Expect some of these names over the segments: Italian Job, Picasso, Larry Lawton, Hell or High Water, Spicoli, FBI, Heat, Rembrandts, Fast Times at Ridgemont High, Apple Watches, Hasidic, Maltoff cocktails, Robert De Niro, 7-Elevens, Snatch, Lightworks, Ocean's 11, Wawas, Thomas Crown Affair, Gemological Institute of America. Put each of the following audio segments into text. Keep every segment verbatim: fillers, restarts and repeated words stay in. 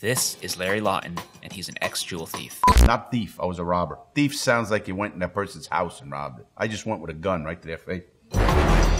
This is Larry Lawton, and he's an ex-jewel thief. Not thief, I was a robber. Thief sounds like he went in that person's house and robbed it. I just went with a gun right to their face.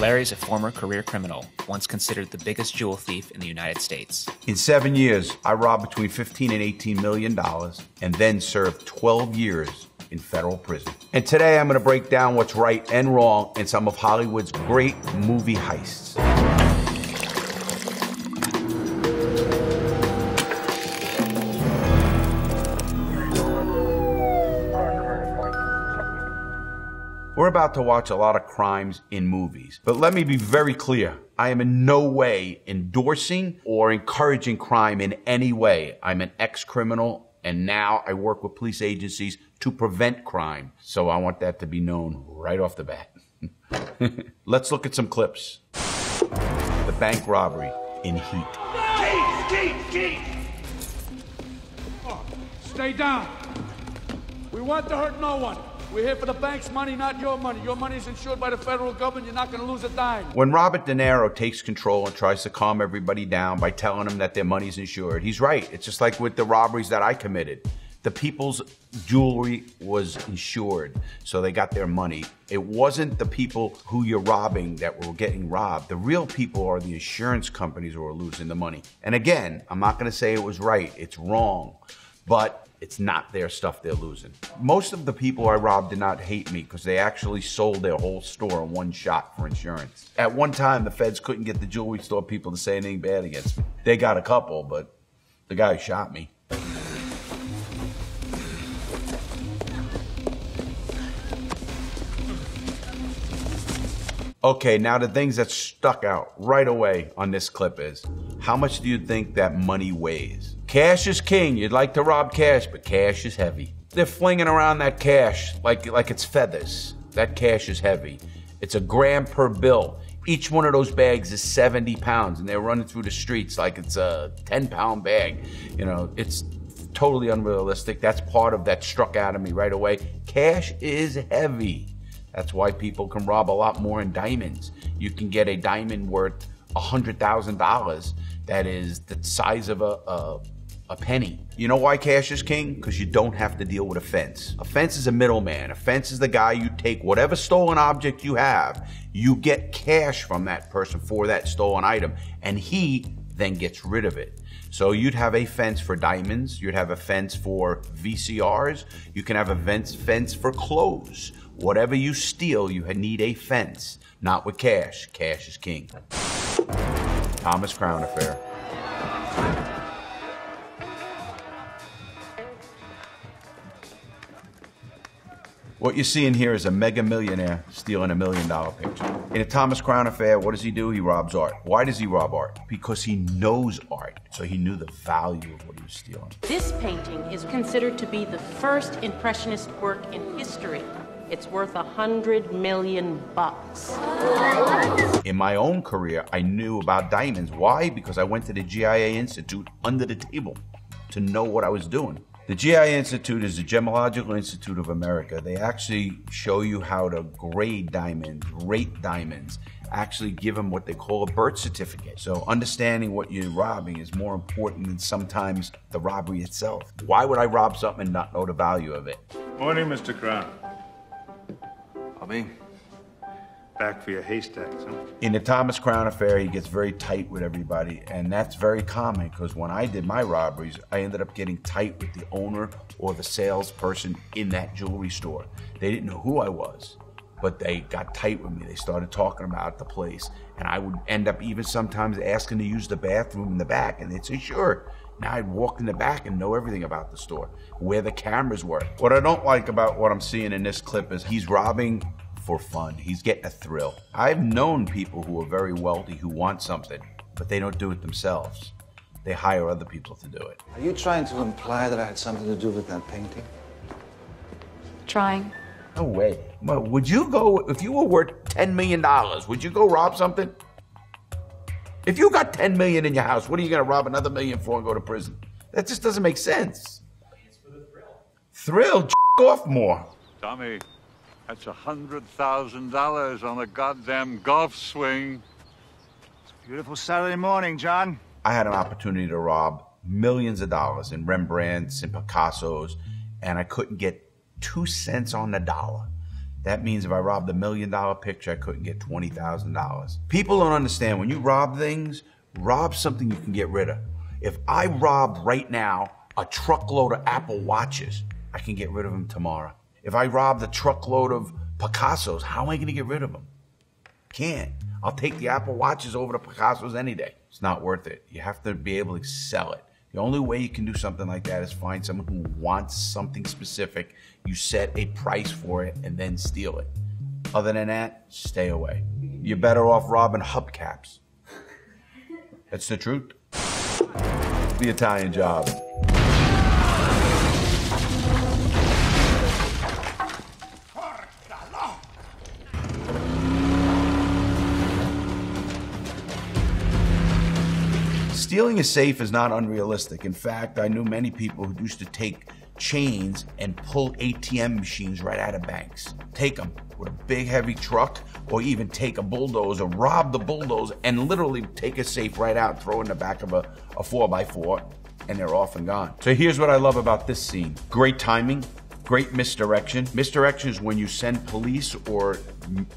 Larry's a former career criminal, once considered the biggest jewel thief in the United States. In seven years, I robbed between fifteen and eighteen million dollars, and then served twelve years in federal prison. And today I'm gonna break down what's right and wrong in some of Hollywood's great movie heists. We're about to watch a lot of crimes in movies, but let me be very clear. I am in no way endorsing or encouraging crime in any way. I'm an ex-criminal, and now I work with police agencies to prevent crime. So I want that to be known right off the bat. Let's look at some clips. The bank robbery in Heat. Keep, keep, keep. Oh, stay down. We want to hurt no one. We're here for the bank's money, not your money. Your money's insured by the federal government. You're not gonna lose a dime. When Robert De Niro takes control and tries to calm everybody down by telling them that their money's insured, he's right. It's just like with the robberies that I committed. The people's jewelry was insured, so they got their money. It wasn't the people who you're robbing that were getting robbed. The real people are the insurance companies who are losing the money. And again, I'm not gonna say it was right, it's wrong, but it's not their stuff they're losing. Most of the people I robbed did not hate me because they actually sold their whole store in one shot for insurance. At one time, the feds couldn't get the jewelry store people to say anything bad against me. They got a couple, but the guy who shot me. Okay, now the things that stuck out right away on this clip is, how much do you think that money weighs? Cash is king. You'd like to rob cash, but cash is heavy. They're flinging around that cash like, like it's feathers. That cash is heavy. It's a gram per bill. Each one of those bags is seventy pounds, and they're running through the streets like it's a ten pound bag. You know, it's totally unrealistic. That's part of that struck out of me right away. Cash is heavy. That's why people can rob a lot more in diamonds. You can get a diamond worth one hundred thousand dollars that is the size of a, a, a penny. You know why cash is king? Because you don't have to deal with a fence. A fence is a middleman. A fence is the guy you take whatever stolen object you have, you get cash from that person for that stolen item, and he then gets rid of it. So you'd have a fence for diamonds, you'd have a fence for V C Rs, you can have a fence for clothes. Whatever you steal, you need a fence. Not with cash. Cash is king. Thomas Crown Affair. What you're seeing here is a mega millionaire stealing a million dollar picture. In a Thomas Crown Affair, what does he do? He robs art. Why does he rob art? Because he knows art, so he knew the value of what he was stealing. This painting is considered to be the first impressionist work in history. It's worth a hundred million bucks. In my own career, I knew about diamonds. Why? Because I went to the G I A Institute under the table to know what I was doing. The G I A Institute is the Gemological Institute of America. They actually show you how to grade diamonds, rate diamonds, actually give them what they call a birth certificate. So understanding what you're robbing is more important than sometimes the robbery itself. Why would I rob something and not know the value of it? Morning, Mister Crown. I'll be back for your haystacks, huh? In the Thomas Crown Affair, he gets very tight with everybody, and that's very common, because when I did my robberies, I ended up getting tight with the owner or the salesperson in that jewelry store. They didn't know who I was, but they got tight with me. They started talking about the place, and I would end up even sometimes asking to use the bathroom in the back, and they'd say, sure. Now I'd walk in the back and know everything about the store, where the cameras were. What I don't like about what I'm seeing in this clip is he's robbing for fun. He's getting a thrill. I've known people who are very wealthy who want something, but they don't do it themselves. They hire other people to do it. Are you trying to imply that I had something to do with that painting? Trying. No way. Well, would you go, if you were worth ten million dollars, would you go rob something? If you got ten million in your house, what are you gonna rob another million for and go to prison? That just doesn't make sense. It's for the thrill. Thrill, off more. Tommy, that's a hundred thousand dollars on a goddamn golf swing. It's a beautiful Saturday morning, John. I had an opportunity to rob millions of dollars in Rembrandts and Picassos, and I couldn't get two cents on the dollar. That means if I robbed a million dollar picture, I couldn't get twenty thousand dollars. People don't understand, when you rob things, rob something you can get rid of. If I robbed right now a truckload of Apple Watches, I can get rid of them tomorrow. If I robbed a truckload of Picassos, how am I gonna get rid of them? Can't. I'll take the Apple Watches over the Picassos any day. It's not worth it. You have to be able to sell it. The only way you can do something like that is find someone who wants something specific, you set a price for it, and then steal it. Other than that, stay away. You're better off robbing hubcaps. That's the truth. The Italian Job. Stealing a safe is not unrealistic. In fact, I knew many people who used to take chains and pull A T M machines right out of banks. Take them with a big heavy truck, or even take a bulldozer, rob the bulldozer, and literally take a safe right out, throw it in the back of a, a four by four, and they're off and gone. So here's what I love about this scene. Great timing, great misdirection. Misdirection is when you send police or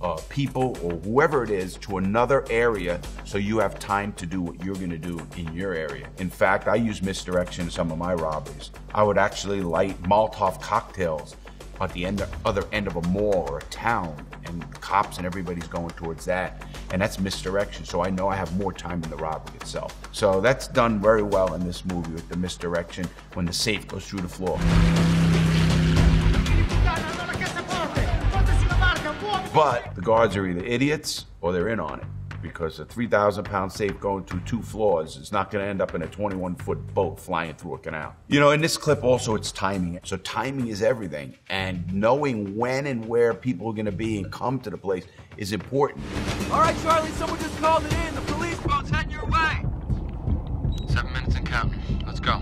uh, people or whoever it is to another area so you have time to do what you're gonna do in your area. In fact, I use misdirection in some of my robberies. I would actually light Maltoff cocktails at the end, other end of a mall or a town, and cops and everybody's going towards that, and that's misdirection, so I know I have more time in the robbery itself. So that's done very well in this movie with the misdirection when the safe goes through the floor. But the guards are either idiots or they're in on it, because a three thousand pound safe going through two floors is not going to end up in a twenty-one foot boat flying through a canal. You know, in this clip also, it's timing. So timing is everything, and knowing when and where people are going to be and come to the place is important. All right, Charlie, someone just called it in. The police boat's heading your way. Seven minutes and counting. Let's go.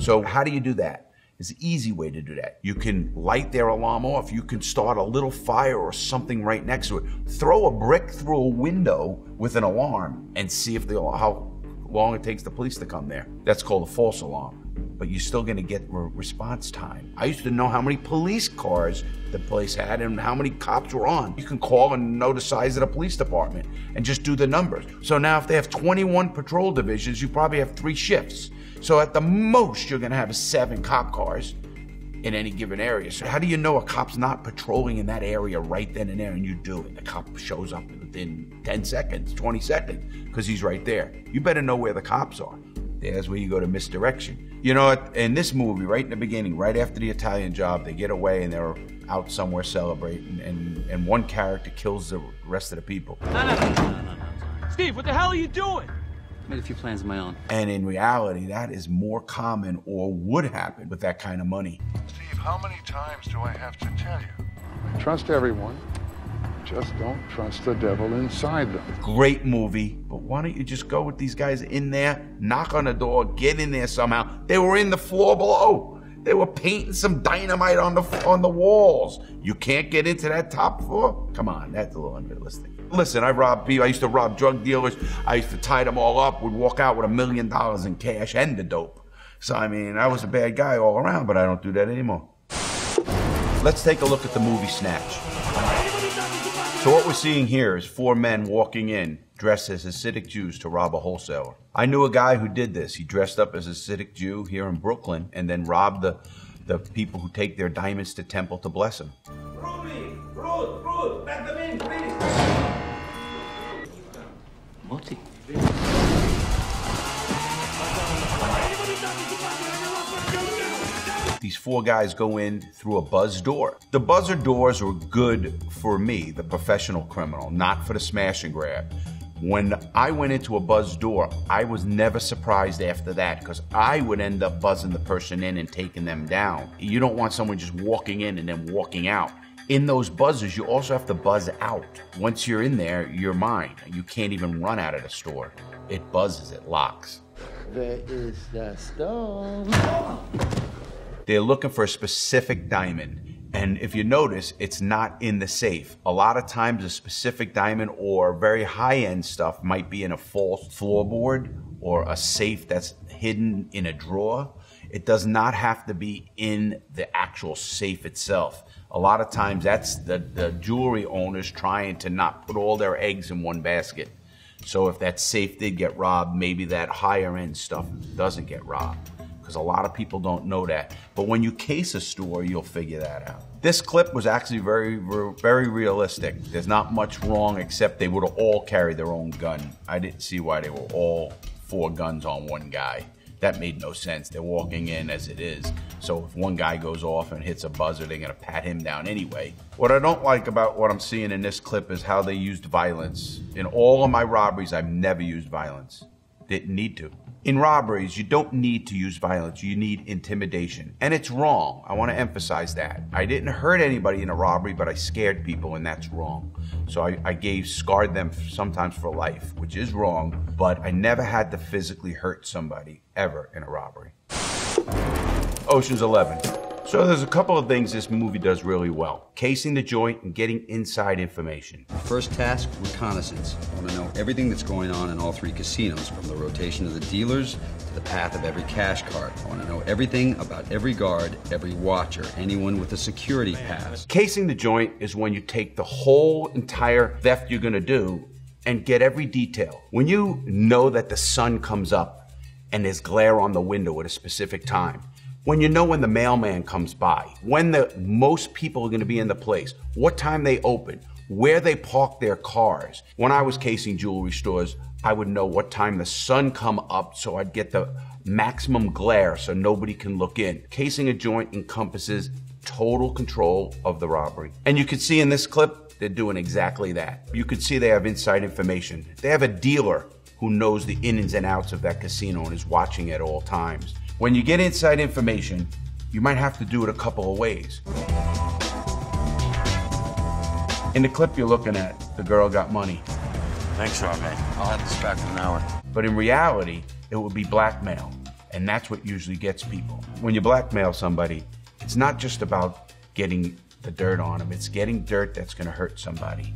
So how do you do that? It's an easy way to do that. You can light their alarm off. You can start a little fire or something right next to it. Throw a brick through a window with an alarm and see if the, how long it takes the police to come there. That's called a false alarm. But you're still gonna get re response time. I used to know how many police cars the place had and how many cops were on. You can call and know the size of the police department and just do the numbers. So now if they have twenty-one patrol divisions, you probably have three shifts. So at the most, you're gonna have seven cop cars in any given area. So how do you know a cop's not patrolling in that area right then and there, and you do it? The cop shows up within ten seconds, twenty seconds, because he's right there. You better know where the cops are. There's where you go to misdirection. You know, in this movie, right in the beginning, right after the Italian Job, they get away and they're out somewhere celebrating, and, and one character kills the rest of the people. No, no, no, no, no, no. Steve, what the hell are you doing? I made a few plans of my own. And in reality, that is more common or would happen with that kind of money. Steve, how many times do I have to tell you? Trust everyone. Just don't trust the devil inside them. Great movie, but why don't you just go with these guys in there, knock on the door, get in there somehow. They were in the floor below. They were painting some dynamite on the on the walls. You can't get into that top floor? Come on, that's a little unrealistic. Listen, I robbed people. I used to rob drug dealers. I used to tie them all up. We'd walk out with a million dollars in cash and the dope. So, I mean, I was a bad guy all around, but I don't do that anymore. Let's take a look at the movie Snatch. So what we're seeing here is four men walking in dressed as Hasidic Jews to rob a wholesaler. I knew a guy who did this. He dressed up as a Hasidic Jew here in Brooklyn and then robbed the, the people who take their diamonds to temple to bless them. Ruby, Ruth, Ruth, let them in, please. Multi. These four guys go in through a buzz door. The buzzer doors were good for me, the professional criminal, not for the smash and grab. When I went into a buzz door, I was never surprised after that, because I would end up buzzing the person in and taking them down. You don't want someone just walking in and then walking out. In those buzzers, you also have to buzz out. Once you're in there, you're mine. You can't even run out of the store. It buzzes, it locks. There is the storm. They're looking for a specific diamond. And if you notice, it's not in the safe. A lot of times a specific diamond or very high-end stuff might be in a false floorboard or a safe that's hidden in a drawer. It does not have to be in the actual safe itself. A lot of times that's the, the jewelry owners trying to not put all their eggs in one basket. So if that safe did get robbed, maybe that higher end stuff doesn't get robbed, because a lot of people don't know that. But when you case a store, you'll figure that out. This clip was actually very, very realistic. There's not much wrong, except they would have all carried their own gun. I didn't see why they were all four guns on one guy. That made no sense. They're walking in as it is. So if one guy goes off and hits a buzzer, they're gonna pat him down anyway. What I don't like about what I'm seeing in this clip is how they used violence. In all of my robberies, I've never used violence. Didn't need to. In robberies, you don't need to use violence. You need intimidation. And it's wrong. I want to emphasize that. I didn't hurt anybody in a robbery, but I scared people, and that's wrong. So I, I gave, scarred them sometimes for life, which is wrong, but I never had to physically hurt somebody ever in a robbery. Ocean's eleven. So there's a couple of things this movie does really well. Casing the joint and getting inside information. First task, reconnaissance. I want to know everything that's going on in all three casinos, from the rotation of the dealers to the path of every cash card. I want to know everything about every guard, every watcher, anyone with a security pass. Casing the joint is when you take the whole entire theft you're going to do and get every detail. When you know that the sun comes up and there's glare on the window at a specific time, when you know when the mailman comes by, when the most people are going to be in the place, what time they open, where they park their cars. When I was casing jewelry stores, I would know what time the sun come up, so I'd get the maximum glare so nobody can look in. Casing a joint encompasses total control of the robbery. And you can see in this clip, they're doing exactly that. You can see they have inside information. They have a dealer who knows the ins and outs of that casino and is watching at all times. When you get inside information, you might have to do it a couple of ways. In the clip you're looking at, the girl got money. Thanks, R J. I'll have this back in an hour. But in reality, it would be blackmail, and that's what usually gets people. When you blackmail somebody, it's not just about getting the dirt on them, it's getting dirt that's gonna hurt somebody.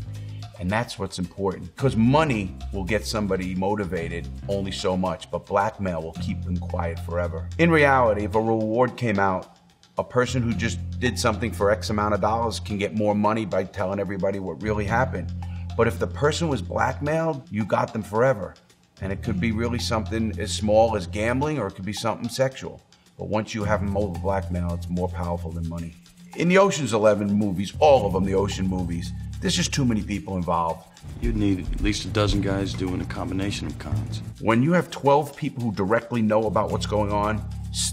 And that's what's important, because money will get somebody motivated only so much, but blackmail will keep them quiet forever. In reality, if a reward came out, a person who just did something for X amount of dollars can get more money by telling everybody what really happened. But if the person was blackmailed, you got them forever. And it could be really something as small as gambling, or it could be something sexual. But once you have them over blackmail, it's more powerful than money. In the Ocean's eleven movies, all of them, the ocean movies, there's just too many people involved. You'd need at least a dozen guys doing a combination of cons. When you have twelve people who directly know about what's going on,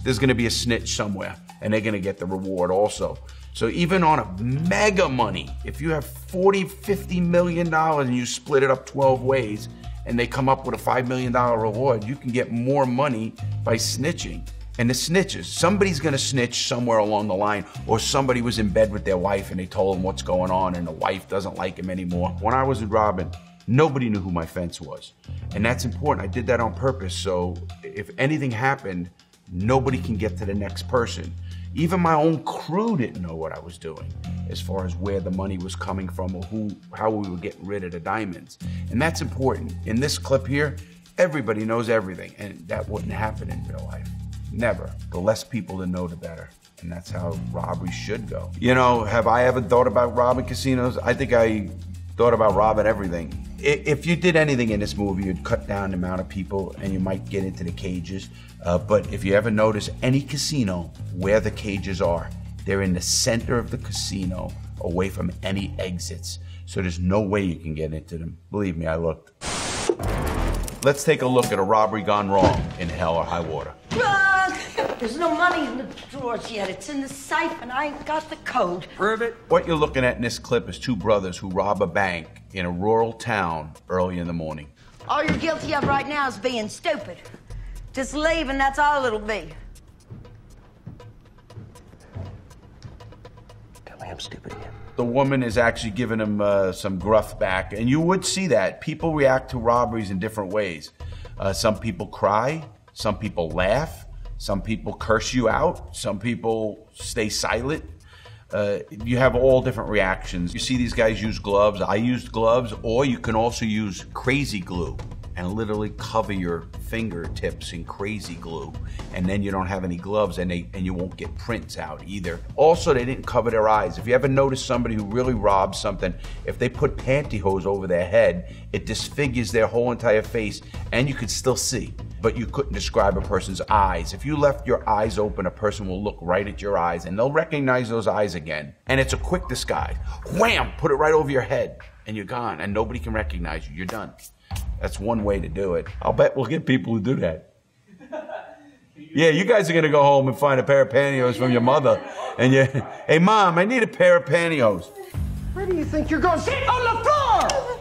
there's gonna be a snitch somewhere, and they're gonna get the reward also. So even on a mega money, if you have forty, fifty million dollars and you split it up twelve ways, and they come up with a five million dollar reward, you can get more money by snitching. And the snitches, somebody's gonna snitch somewhere along the line, or somebody was in bed with their wife and they told them what's going on and the wife doesn't like him anymore. When I was with Robin, nobody knew who my fence was. And that's important, I did that on purpose, so if anything happened, nobody can get to the next person. Even my own crew didn't know what I was doing as far as where the money was coming from or who, how we were getting rid of the diamonds. And that's important. In this clip here, everybody knows everything, and that wouldn't happen in real life. Never. The less people that know, the better. And that's how robbery should go. You know, have I ever thought about robbing casinos? I think I thought about robbing everything. If you did anything in this movie, you'd cut down the amount of people and you might get into the cages. Uh, but if you ever notice any casino where the cages are, they're in the center of the casino, away from any exits. So there's no way you can get into them. Believe me, I looked. Let's take a look at a robbery gone wrong in Hell or High Water. There's no money in the drawers yet. It's in the safe, and I ain't got the code. Prove it. What you're looking at in this clip is two brothers who rob a bank in a rural town early in the morning. All you're guilty of right now is being stupid. Just leave, and that's all it'll be. Tell me I'm stupid again. The woman is actually giving him uh, some gruff back, and you would see that. People react to robberies in different ways. Uh, some people cry, some people laugh. Some people curse you out. Some people stay silent. Uh, you have all different reactions. You see these guys use gloves. I used gloves, or you can also use crazy glue and literally cover your fingertips and crazy glue, and then you don't have any gloves, and they and you won't get prints out either. Also, they didn't cover their eyes. If you ever notice somebody who really robbed something, if they put pantyhose over their head, it disfigures their whole entire face, and you could still see, but you couldn't describe a person's eyes. If you left your eyes open, a person will look right at your eyes, and they'll recognize those eyes again. And it's a quick disguise. Wham! Put it right over your head, and you're gone, and nobody can recognize you. You're done. That's one way to do it. I'll bet we'll get people who do that. Yeah, you guys are gonna go home and find a pair of pantyhose from your mother, and you, hey Mom, I need a pair of pantyhose. Where do you think you're going? Sit on the floor!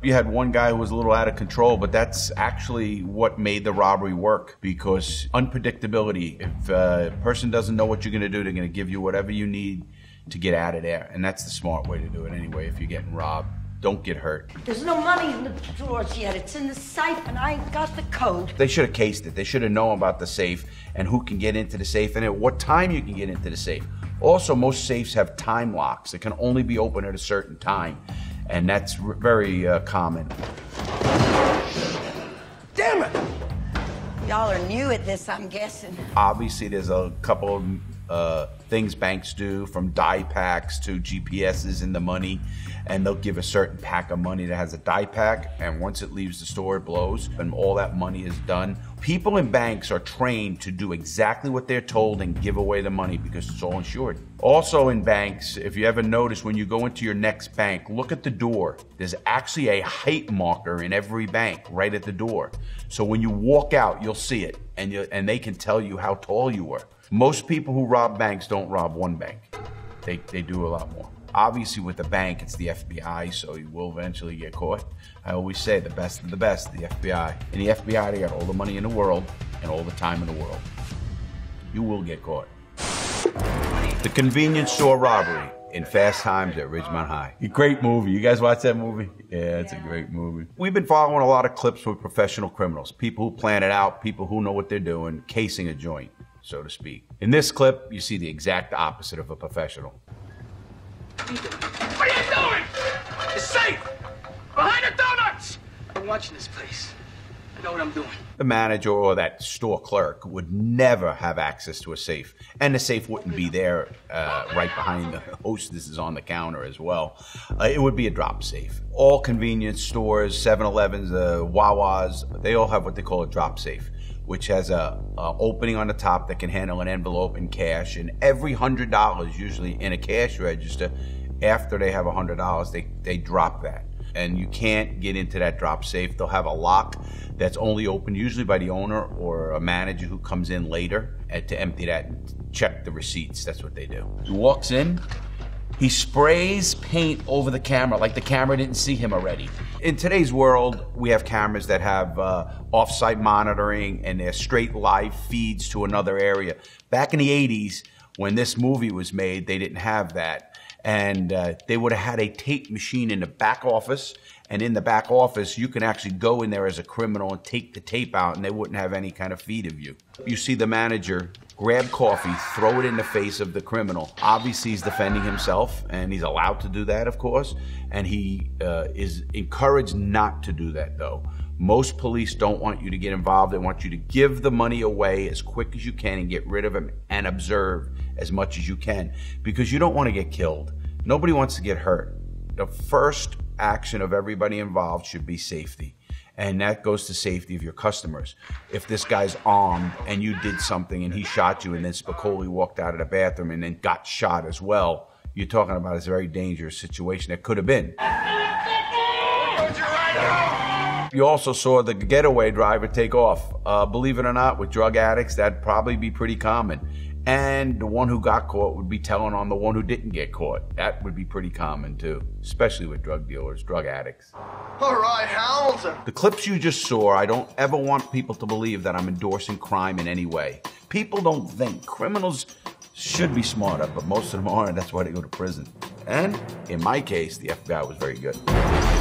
You had one guy who was a little out of control, but that's actually what made the robbery work, because unpredictability. If a person doesn't know what you're going to do, they're going to give you whatever you need to get out of there. And that's the smart way to do it anyway. If you're getting robbed, don't get hurt. There's no money in the drawers yet. It's in the safe, and I ain't got the code. They should have cased it. They should have known about the safe and who can get into the safe and at what time you can get into the safe. Also, most safes have time locks that can only be opened at a certain time. And that's very uh, common. Damn it! Y'all are new at this, I'm guessing. Obviously, there's a couple of uh, things banks do, from die packs to G P Ses in the money, and they'll give a certain pack of money that has a die pack, and once it leaves the store, it blows, and all that money is done. People in banks are trained to do exactly what they're told and give away the money because it's all insured. Also in banks, if you ever notice, when you go into your next bank, look at the door. There's actually a height marker in every bank right at the door. So when you walk out, you'll see it, and, you, and they can tell you how tall you were. Most people who rob banks don't rob one bank. They, they do a lot more. Obviously, with the bank, it's the F B I, so you will eventually get caught. I always say the best of the best, the F B I. In the F B I, they got all the money in the world and all the time in the world. You will get caught. The convenience store robbery in Fast Times at Ridgemont High. A great movie. You guys watch that movie? Yeah, it's yeah. a great movie. We've been following a lot of clips with professional criminals, people who plan it out, people who know what they're doing, casing a joint, so to speak. In this clip, you see the exact opposite of a professional. What are you doing? It's safe! Behind the donuts! I've been watching this place. I know what I'm doing. The manager or that store clerk would never have access to a safe. And the safe wouldn't be there uh, right behind the hostess is on the counter as well. Uh, it would be a drop safe. All convenience stores, seven elevens, uh, Wawas, they all have what they call a drop safe, which has a, a opening on the top that can handle an envelope and cash. And every one hundred dollars usually in a cash register, after they have one hundred dollars, they, they drop that. And you can't get into that drop safe. They'll have a lock that's only opened usually by the owner or a manager who comes in later to empty that and check the receipts. That's what they do. He walks in, he sprays paint over the camera like the camera didn't see him already. In today's world, we have cameras that have uh, off-site monitoring and they're straight live feeds to another area. Back in the eighties, when this movie was made, they didn't have that. And uh, they would have had a tape machine in the back office, and in the back office, you can actually go in there as a criminal and take the tape out, and they wouldn't have any kind of feed of you. You see the manager grab coffee, throw it in the face of the criminal. Obviously, he's defending himself, and he's allowed to do that, of course, and he uh, is encouraged not to do that, though. Most police don't want you to get involved. They want you to give the money away as quick as you can and get rid of them and observe as much as you can, because you don't want to get killed. Nobody wants to get hurt. The first action of everybody involved should be safety, and that goes to safety of your customers. If this guy's armed and you did something and he shot you and then Spicoli walked out of the bathroom and then got shot as well, you're talking about a very dangerous situation that could have been. You also saw the getaway driver take off. Uh, believe it or not, with drug addicts, that'd probably be pretty common. And the one who got caught would be telling on the one who didn't get caught. That would be pretty common too, especially with drug dealers, drug addicts. All right, Hamilton. The clips you just saw, I don't ever want people to believe that I'm endorsing crime in any way. People don't think. Criminals should be smarter, but most of them aren't. That's why they go to prison. And in my case, the F B I was very good.